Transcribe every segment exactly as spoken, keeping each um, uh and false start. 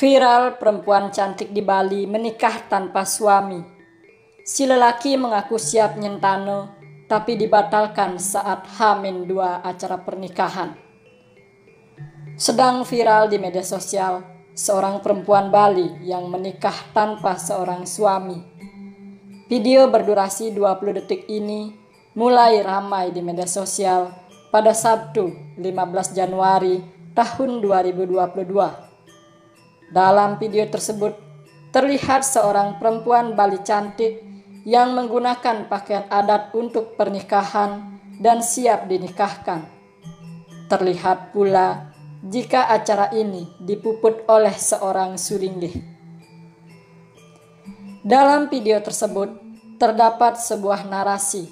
Viral perempuan cantik di Bali menikah tanpa suami. Si lelaki mengaku siap Nyentana, tapi dibatalkan saat H minus dua acara pernikahan. Sedang viral di media sosial seorang perempuan Bali yang menikah tanpa seorang suami. Video berdurasi dua puluh detik ini mulai ramai di media sosial pada Sabtu lima belas Januari tahun dua ribu dua puluh dua. Dalam video tersebut, terlihat seorang perempuan Bali cantik yang menggunakan pakaian adat untuk pernikahan dan siap dinikahkan. Terlihat pula jika acara ini dipuput oleh seorang suringgih. Dalam video tersebut, terdapat sebuah narasi.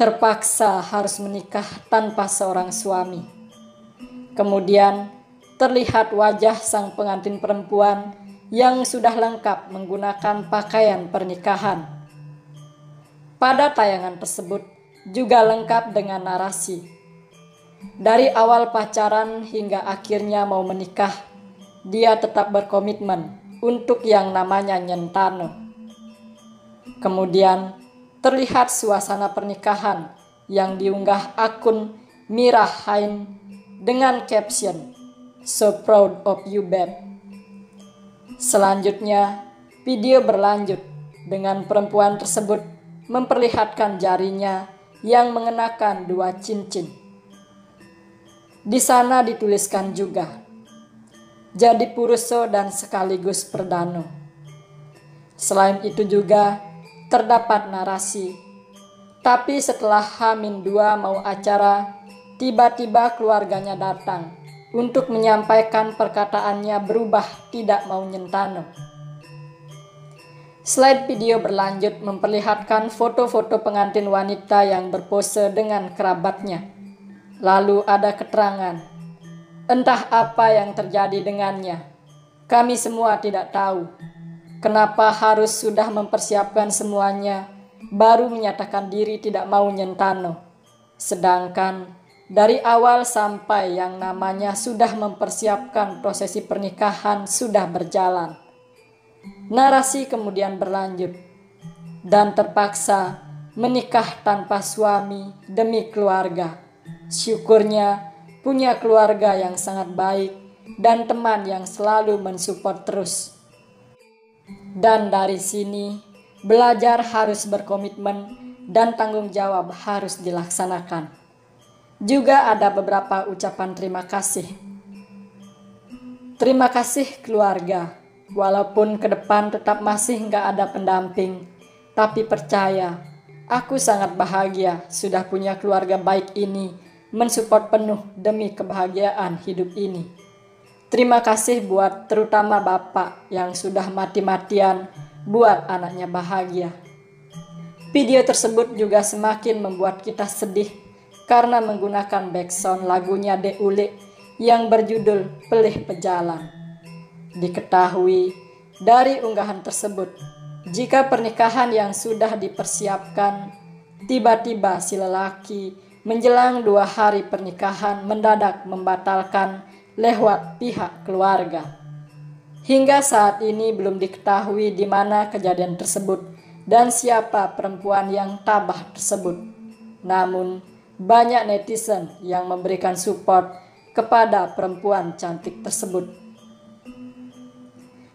Terpaksa harus menikah tanpa seorang suami. Kemudian, terlihat wajah sang pengantin perempuan yang sudah lengkap menggunakan pakaian pernikahan. Pada tayangan tersebut juga lengkap dengan narasi. Dari awal pacaran hingga akhirnya mau menikah, dia tetap berkomitmen untuk yang namanya Nyentana. Kemudian terlihat suasana pernikahan yang diunggah akun Mirahain dengan caption "So proud of you, babe." Selanjutnya, video berlanjut dengan perempuan tersebut memperlihatkan jarinya yang mengenakan dua cincin. Di sana dituliskan juga, "Jadi Purusa dan sekaligus perdano." Selain itu juga terdapat narasi, tapi setelah H minus dua mau acara, tiba-tiba keluarganya datang untuk menyampaikan perkataannya berubah tidak mau Nyentana. Slide video berlanjut memperlihatkan foto-foto pengantin wanita yang berpose dengan kerabatnya. Lalu ada keterangan, "Entah apa yang terjadi dengannya, kami semua tidak tahu. Kenapa harus sudah mempersiapkan semuanya, baru menyatakan diri tidak mau Nyentana. Sedangkan dari awal sampai yang namanya sudah mempersiapkan prosesi pernikahan sudah berjalan." Narasi kemudian berlanjut, "Dan terpaksa menikah tanpa suami demi keluarga. Syukurnya punya keluarga yang sangat baik dan teman yang selalu mensupport terus. Dan dari sini belajar harus berkomitmen dan tanggung jawab harus dilaksanakan." Juga ada beberapa ucapan terima kasih. "Terima kasih keluarga, walaupun ke depan tetap masih nggak ada pendamping, tapi percaya, aku sangat bahagia sudah punya keluarga baik ini, mensupport penuh demi kebahagiaan hidup ini. Terima kasih buat terutama bapak yang sudah mati-matian buat anaknya bahagia." Video tersebut juga semakin membuat kita sedih karena menggunakan background lagunya De Ule yang berjudul "Pelih Pejalan". Diketahui dari unggahan tersebut, jika pernikahan yang sudah dipersiapkan, tiba-tiba si lelaki menjelang dua hari pernikahan mendadak membatalkan lewat pihak keluarga. Hingga saat ini belum diketahui di mana kejadian tersebut dan siapa perempuan yang tabah tersebut. Namun, banyak netizen yang memberikan support kepada perempuan cantik tersebut.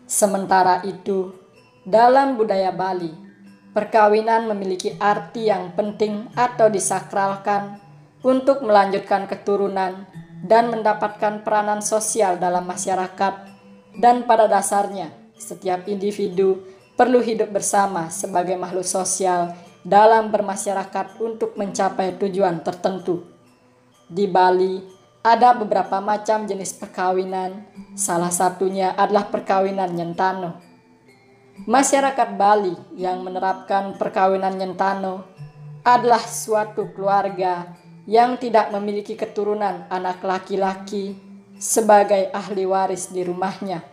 Sementara itu, dalam budaya Bali, perkawinan memiliki arti yang penting atau disakralkan untuk melanjutkan keturunan dan mendapatkan peranan sosial dalam masyarakat, dan pada dasarnya setiap individu perlu hidup bersama sebagai makhluk sosial dalam bermasyarakat untuk mencapai tujuan tertentu. Di Bali, ada beberapa macam jenis perkawinan, salah satunya adalah perkawinan Nyentana. Masyarakat Bali yang menerapkan perkawinan Nyentana adalah suatu keluarga yang tidak memiliki keturunan anak laki-laki sebagai ahli waris di rumahnya.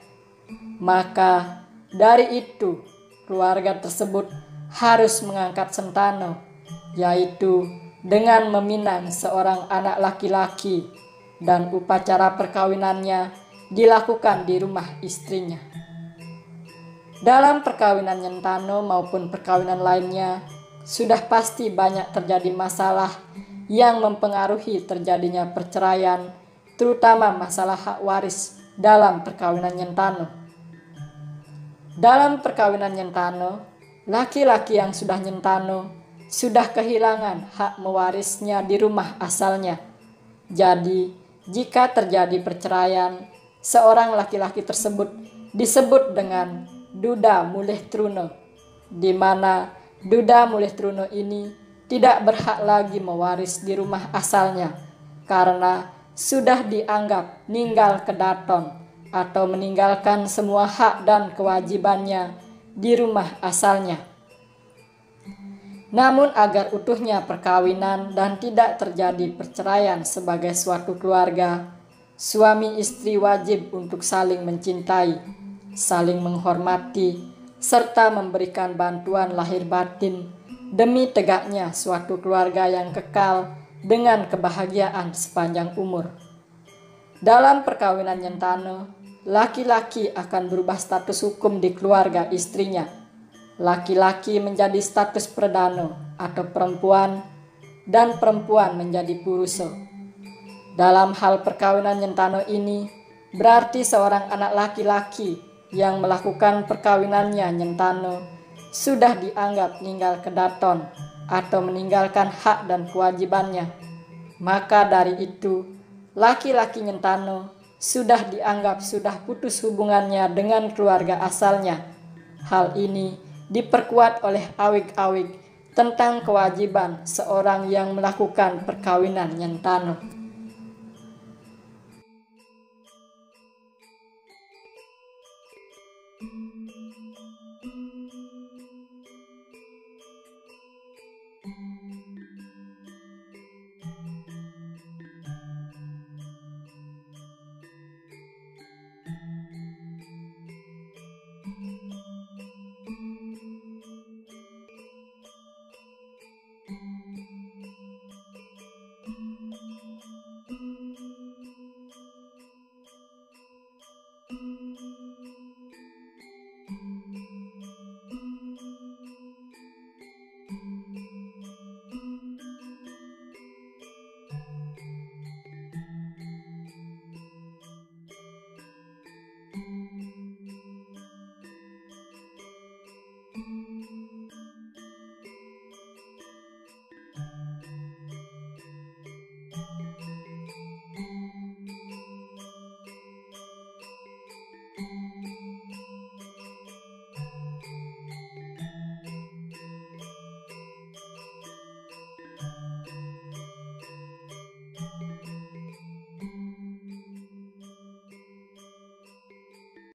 Maka dari itu, keluarga tersebut harus mengangkat Nyentana, yaitu dengan meminang seorang anak laki-laki, dan upacara perkawinannya dilakukan di rumah istrinya. Dalam perkawinan Nyentana maupun perkawinan lainnya, sudah pasti banyak terjadi masalah yang mempengaruhi terjadinya perceraian, terutama masalah hak waris dalam perkawinan Nyentana. Dalam perkawinan Nyentana, laki-laki yang sudah Nyentana sudah kehilangan hak mewarisnya di rumah asalnya. Jadi, jika terjadi perceraian, seorang laki-laki tersebut disebut dengan duda mulih truno, di mana duda mulih truno ini tidak berhak lagi mewaris di rumah asalnya karena sudah dianggap ninggal kedaton atau meninggalkan semua hak dan kewajibannya di rumah asalnya. Namun agar utuhnya perkawinan dan tidak terjadi perceraian sebagai suatu keluarga, suami istri wajib untuk saling mencintai, saling menghormati, serta memberikan bantuan lahir batin demi tegaknya suatu keluarga yang kekal dengan kebahagiaan sepanjang umur. Dalam perkawinan Nyentana, laki-laki akan berubah status hukum di keluarga istrinya. Laki-laki menjadi status perdano atau perempuan, dan perempuan menjadi purusa. Dalam hal perkawinan Nyentana ini, berarti seorang anak laki-laki yang melakukan perkawinannya Nyentana sudah dianggap meninggal kedaton atau meninggalkan hak dan kewajibannya. Maka dari itu, laki-laki Nyentana sudah dianggap sudah putus hubungannya dengan keluarga asalnya. Hal ini diperkuat oleh awig-awig tentang kewajiban seorang yang melakukan perkawinan Nyentana.